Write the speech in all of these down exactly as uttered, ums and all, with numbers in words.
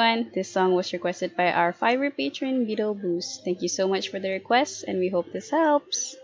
everyone. This song was requested by our Fiverr patron, Vito Boost. Thank you so much for the request, and we hope this helps.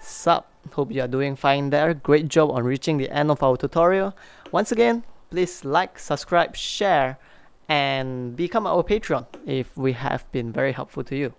Sup, hope you are doing fine there. Great job on reaching the end of our tutorial. Once again, please like, subscribe, share, and become our Patreon if we have been very helpful to you.